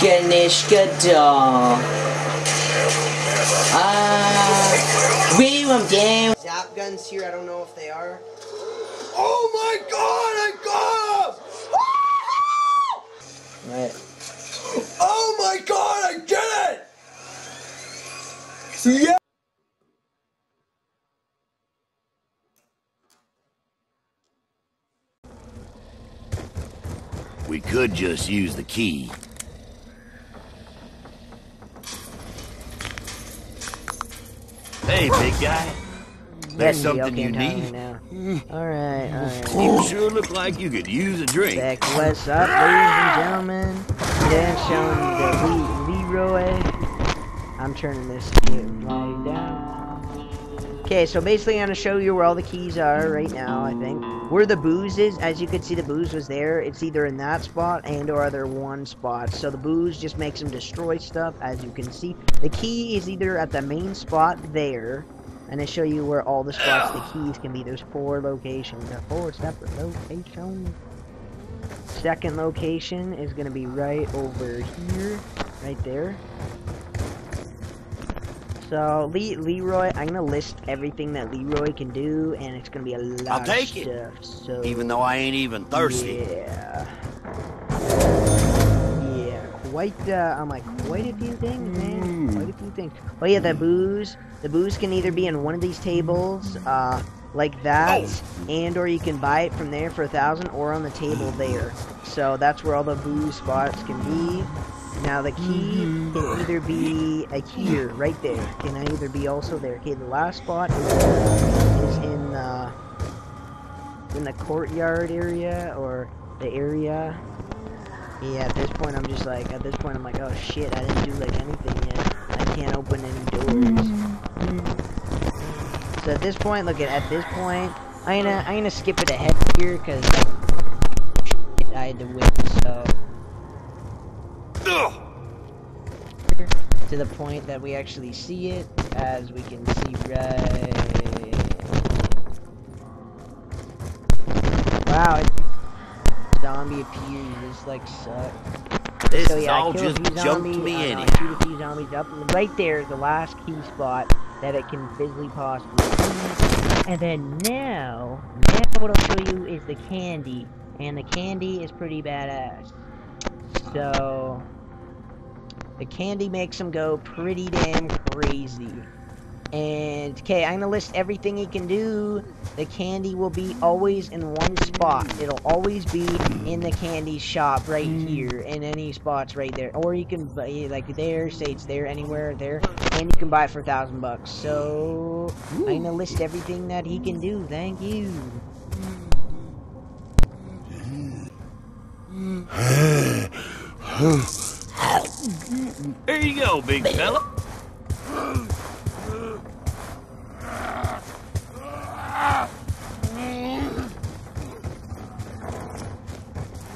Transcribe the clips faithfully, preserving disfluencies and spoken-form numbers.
Ganesh Gadda. Ah, uh, we won game. Zap guns here. I don't know if they are. Oh my God! I got him! Right. Oh my God! I did it! Yeah. We could just use the key. Hey, big guy. There's something you need? Alright, alright. You sure look like you could use a drink. Back west up, ladies and gentlemen. That's showing the Leroy. I'm turning this light down. Okay, so basically I'm going to show you where all the keys are right now, I think. Where the booze is, as you could see, the booze was there. It's either in that spot and or other one spot. So the booze just makes them destroy stuff, as you can see. The key is either at the main spot there, and they show you where all the spots the keys can be. There's four locations. There are four separate locations. Second location is going to be right over here, right there. So, Le Leroy, I'm going to list everything that Leroy can do, and it's going to be a lot of stuff. I'll take it, so, even though I ain't even thirsty. Yeah. Yeah, quite, uh, I'm like, quite a few things, man. Mm. Quite a few things. Oh, yeah, the booze. The booze can either be in one of these tables, uh, like that, oh. and or you can buy it from there for a thousand, or on the table there. So, that's where all the booze spots can be. Now the key can either be like here, right there. Can either be also there. Okay, the last spot is in the in the courtyard area or the area. Yeah, at this point I'm just like, at this point I'm like, oh shit, I didn't do like anything yet. I can't open any doors. So at this point, look at at this point, I'm gonna I'm gonna skip it ahead here because I had to wait. So. To the point that we actually see it, as we can see right. Wow, zombie appears. This like sucks. This so, yeah, all just jumped zombies. me in. Shoot a few zombies up right there. The last key spot that it can physically possibly. And then now, now what I'll show you is the candy, and the candy is pretty badass. So, the candy makes him go pretty damn crazy. And, okay, I'm going to list everything he can do. The candy will be always in one spot. It'll always be in the candy shop right here, in any spots right there. Or you can, like, there, say it's there, anywhere, there. And you can buy it for a thousand bucks. So, I'm going to list everything that he can do. Thank you. There you go, big fella. There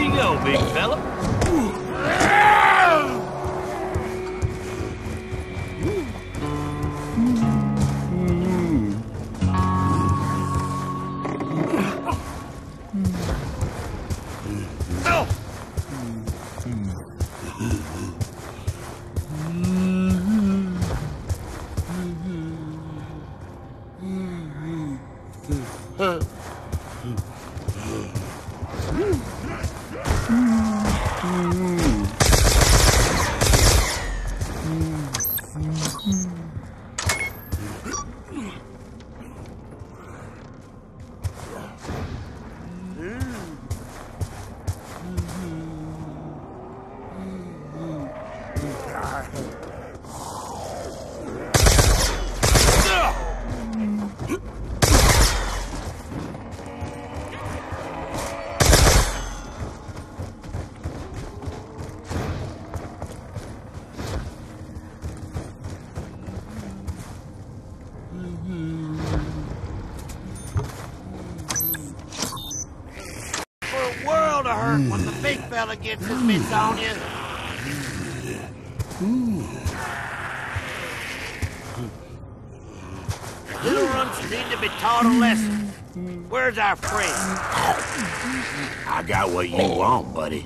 you go, big fella. When the big fella gets his mitts on you. Little runs need to be taught a lesson. Where's our friend? I got what you want, buddy.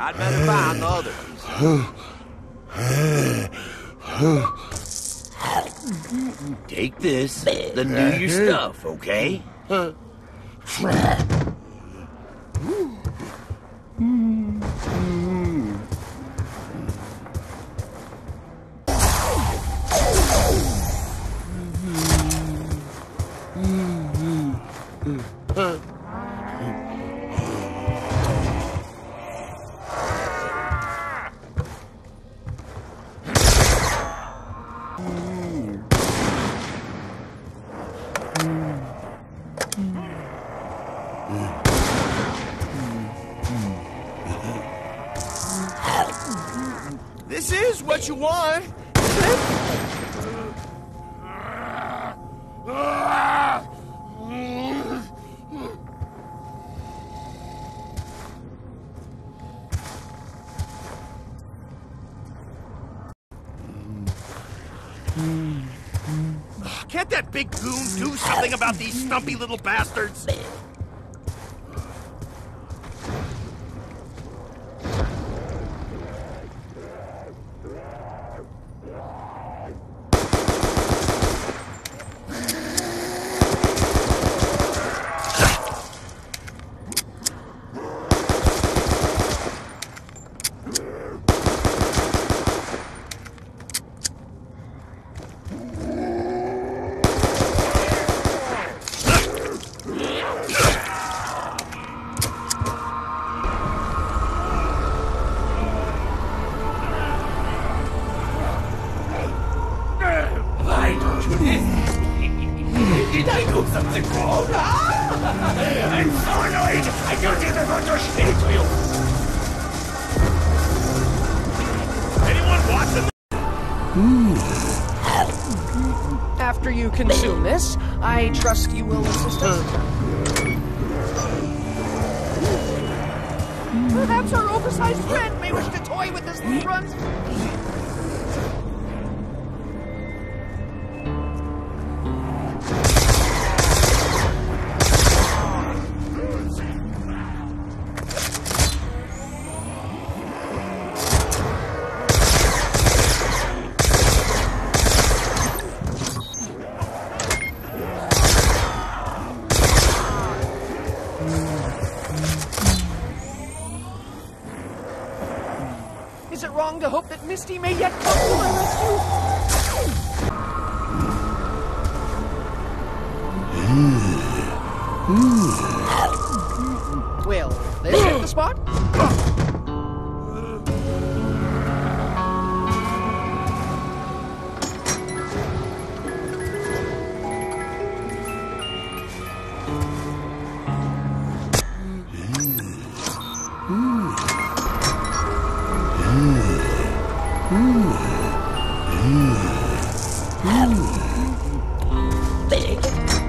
I'd better find the others. Take this, then do your stuff, okay? This is what you want. Can't that big goon do something about these stumpy little bastards? Did I do something wrong? I'm so annoyed! I don't even want to speak to you! Anyone watching? Mm. After you consume this, I trust you will assist us. Perhaps our oversized friend may wish to toy with this little runt. Is it wrong to hope that Misty may yet come to my rescue? Well, there's the spot. Ooh. Ooh. Ooh.